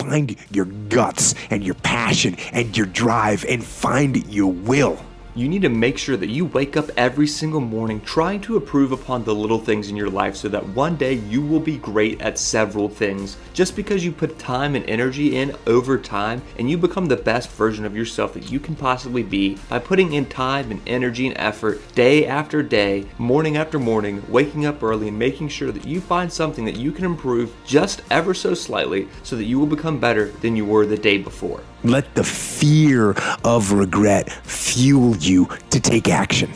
Find your guts and your passion and your drive and find your will. You need to make sure that you wake up every single morning trying to improve upon the little things in your life so that one day you will be great at several things. Just because you put time and energy in over time and you become the best version of yourself that you can possibly be by putting in time and energy and effort day after day, morning after morning, waking up early and making sure that you find something that you can improve just ever so slightly so that you will become better than you were the day before. Let the fear of regret fuel you to take action.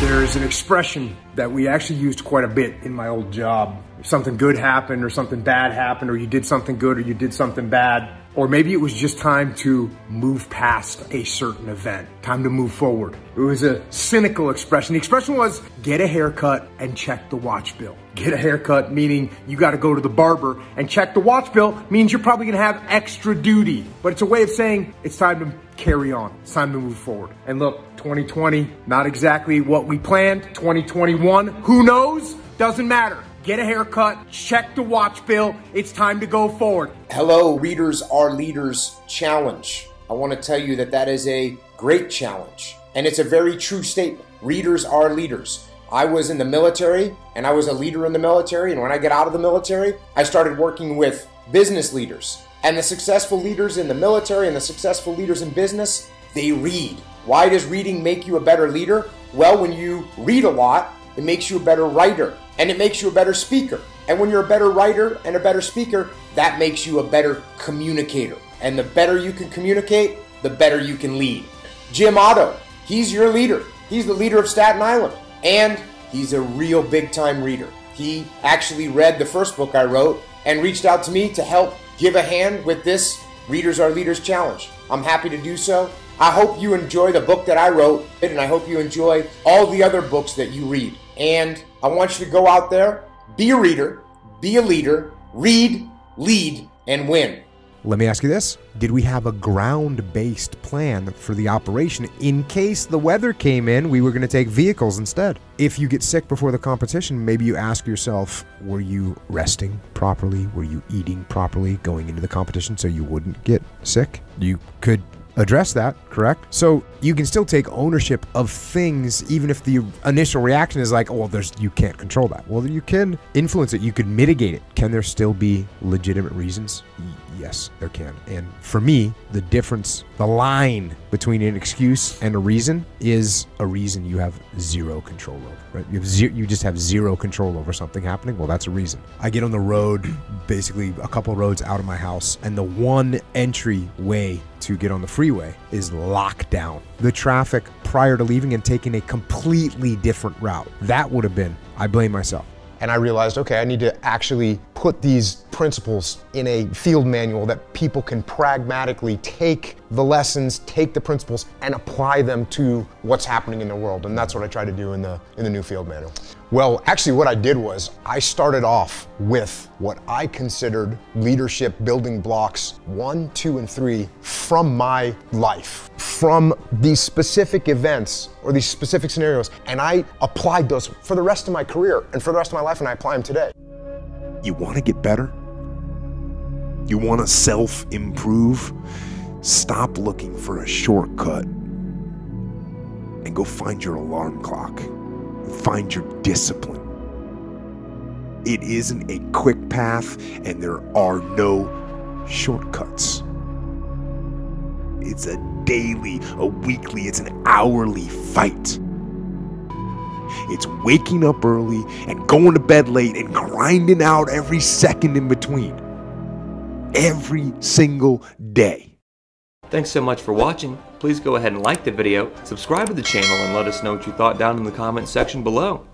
There's an expression that we actually used quite a bit in my old job. If something good happened or something bad happened, or you did something good or you did something bad, or maybe it was just time to move past a certain event, time to move forward. It was a cynical expression. The expression was, get a haircut and check the watch bill. Get a haircut, meaning you gotta go to the barber, and check the watch bill means you're probably gonna have extra duty. But it's a way of saying, it's time to carry on, it's time to move forward. And look, 2020, not exactly what we planned. 2021, who knows, doesn't matter. Get a haircut, check the watch bill, it's time to go forward. Hello, Readers Are Leaders Challenge. I want to tell you that that is a great challenge, and it's a very true statement. Readers are leaders. I was in the military, and I was a leader in the military, and when I get out of the military, I started working with business leaders. And the successful leaders in the military and the successful leaders in business, they read. Why does reading make you a better leader? Well, when you read a lot, it makes you a better writer, and it makes you a better speaker. And when you're a better writer and a better speaker, that makes you a better communicator. And the better you can communicate, the better you can lead. Jim Otto, he's your leader. He's the leader of Staten Island, and he's a real big-time reader. He actually read the first book I wrote and reached out to me to help give a hand with this Readers Are Leaders Challenge. I'm happy to do so. I hope you enjoy the book that I wrote, and I hope you enjoy all the other books that you read. And I want you to go out there, be a reader, be a leader, read, lead, and win. Let me ask you this. Did we have a ground-based plan for the operation in case the weather came in, we were going to take vehicles instead? If you get sick before the competition, maybe you ask yourself, were you resting properly? Were you eating properly going into the competition so you wouldn't get sick? You could address that, correct? So you can still take ownership of things even if the initial reaction is like, oh, well, you can't control that. Well, you can influence it. You could mitigate it. Can there still be legitimate reasons? Yes, there can. And for me, the difference, the line between an excuse and a reason is a reason you have zero control over, right? You just have zero control over something happening. Well, that's a reason. I get on the road, basically a couple roads out of my house, and the one entry way to get on the freeway is locked down. The traffic prior to leaving and taking a completely different route. That would have been, I blame myself. And I realized, okay, I need to actually put these principles in a field manual that people can pragmatically take the lessons, take the principles, and apply them to what's happening in the world. And that's what I try to do in the new field manual. Well, actually what I did was I started off with what I considered leadership building blocks 1, 2, and 3 from my life, from these specific events or these specific scenarios. And I applied those for the rest of my career and for the rest of my life, and I apply them today. You want to get better? You want to self-improve? Stop looking for a shortcut and go find your alarm clock. Find your discipline. It isn't a quick path, and there are no shortcuts. It's a daily, a weekly, it's an hourly fight. It's waking up early and going to bed late and grinding out every second in between. Every single day. Thanks so much for watching. Please go ahead and like the video, subscribe to the channel, and let us know what you thought down in the comments section below.